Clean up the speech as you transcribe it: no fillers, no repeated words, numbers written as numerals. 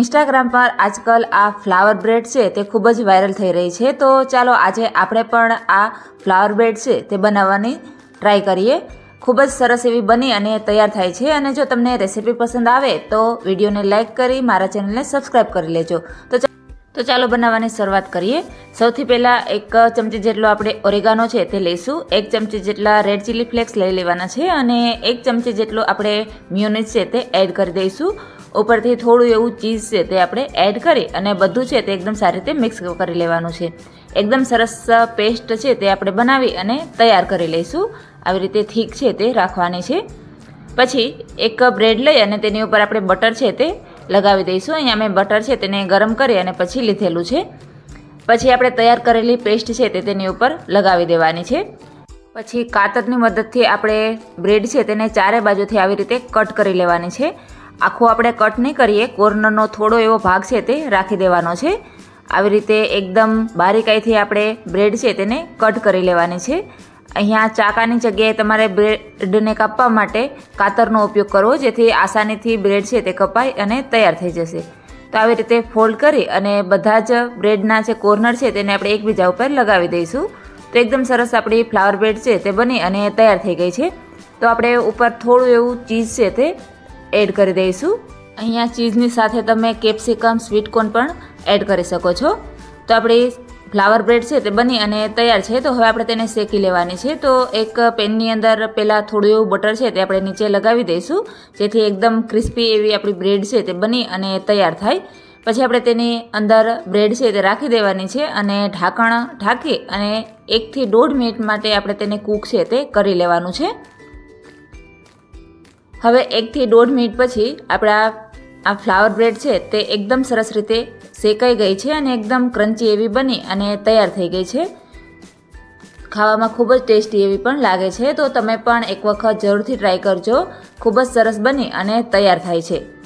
Instagram पर आजकल आ flower bread है ते खूब ज वायरल थी रही है। तो चलो आज आपणे पण आ फ्लावर ब्रेड है ते बनावानी ट्राय करिए। खूब ज सरस एवी बनी अने तैयार थाय छे। अने जो तमने रेसिपी पसंद आवे तो विडियो ने लाइक करी मारा चेनल ने सब्सक्राइब कर लेजो। तो चालो बनावानी शरूआत करिए। सौथी पहला एक चमची जेटलो आपणे ओरेगानो छे ते लईशुं। एक चमची जेटला रेड चिली फ्लेक्स लई लेवाना छे अने एक चमची जेटलो आपणे मेयोनीज छे ते एड करी दईशुं। उपरथी थोड़ुं एवुं चीज छे ते आपणे एड करी अने बधुं छे ते एकदम सारी रीते मिक्स करी लेवानुं छे। एकदम सरस पेस्ट छे ते आपणे बनावी अने तैयार करी लईशुं। આવી રીતે થીક છે તે રાખવાની છે। પછી એક બ્રેડ લઈ અને તેની ઉપર આપણે બટર છે તે લગાવી દઈશું। અહીંયા મેં બટર છે તેને ગરમ કરી અને પછી લીધેલું છે। પછી આપણે તૈયાર કરેલી પેસ્ટ છે તે તેની ઉપર લગાવી દેવાની છે। પછી કાતરની મદદથી આપણે બ્રેડ છે તેને ચારે બાજુથી આવી રીતે કટ કરી લેવાની છે। આખું આપણે કટ નહીં કરીએ, કોર્નરનો થોડો એવો ભાગ છે તે રાખી દેવાનો છે। આવી રીતે એકદમ બારીકાઈથી આપણે બ્રેડ છે તેને કટ કરી લેવાની છે। अहींया चाकानी जग्याए तमारे ब्रेड ने कापवा माटे कातरनो उपयोग करो, जेथी आसानीथी ब्रेड छे ते कपाई अने तैयार थई जशे। तो आवी रीते फोल्ड करी अने बधा ज ब्रेडना जे कोर्नर छे तेने आपणे एकबीजा उपर लगावी दईशुं। तो एकदम सरस आपणी फ्लावर ब्रेड छे ते बनी अने तैयार थई गई छे। तो आपणे उपर थोडुं एवुं चीज छे ते एड करी दईशुं। अहींया चीजनी साथे तमे केप्सिकम स्वीटकॉर्न पण एड करी शको छो। तो आपणी फ्लावर ब्रेड है तो बनी अने तैयार है। तो हवे आपणे तेने शेकी लेवानी छे। तो एक पेननी अंदर पहला थोड़ुं एवुं बटर है तो आपणे नीचे लगावी दईशुं, जेथी एकदम क्रिस्पी एवी आपणी ब्रेड है तो बनी अने तैयार थाय। पछी आपणे तेनी अंदर ब्रेड है तो राखी देवानी छे अने ढांकण ढांकी अने 1 થી 1.5 મિનિટ माटे आपणे तेने कूक है तो करी लेवानुं छे। हवे 1 થી 1.5 મિનિट पछी आपणा आ फ्लावर ब्रेड है तो एकदम सरस रीते सेकाई गई है और एकदम क्रंची एवी बनी अने तैयार थई गई है। खावामां खूब ज टेस्टी एवी पण लागे छे। तो तमे पण एक वखत जरूरथी ट्राय करजो। खूब ज सरस बनी अने तैयार थाय छे।